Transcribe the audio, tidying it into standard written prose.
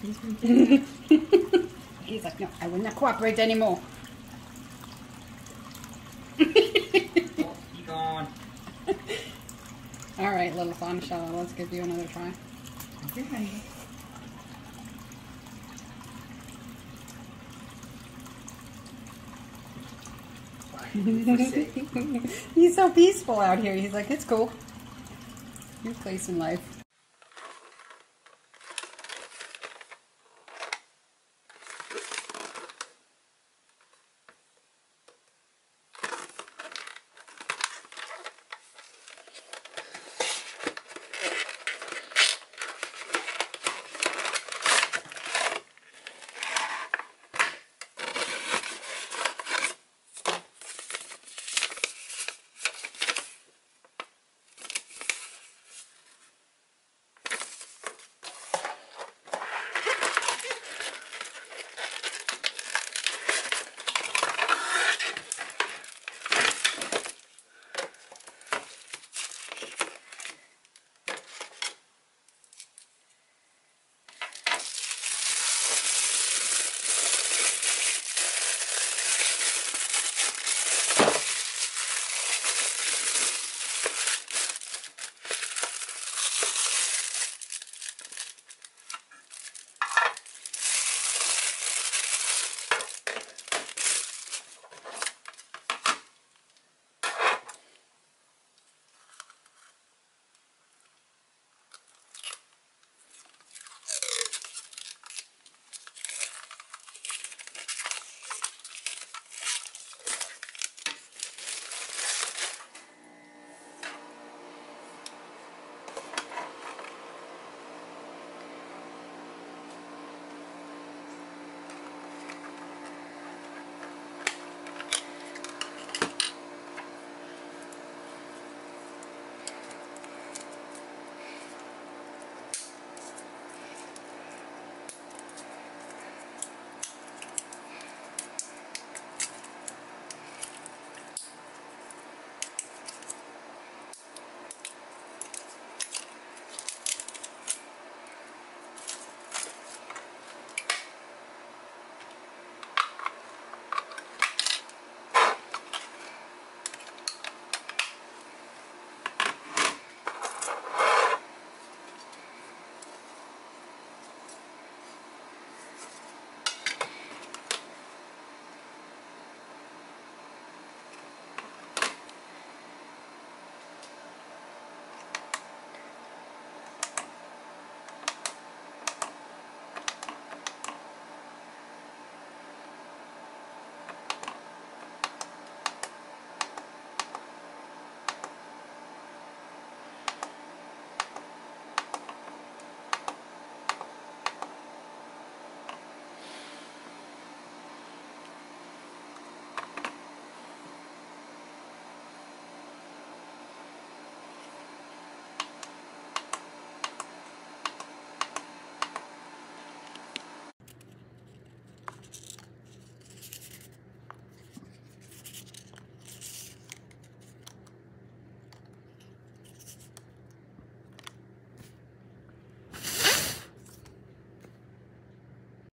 He's like, no, I will not cooperate anymore. Oh, be gone. All right, little Fonchella, let's give you another try. Okay. He's so peaceful out here. He's like, it's cool. New place in life.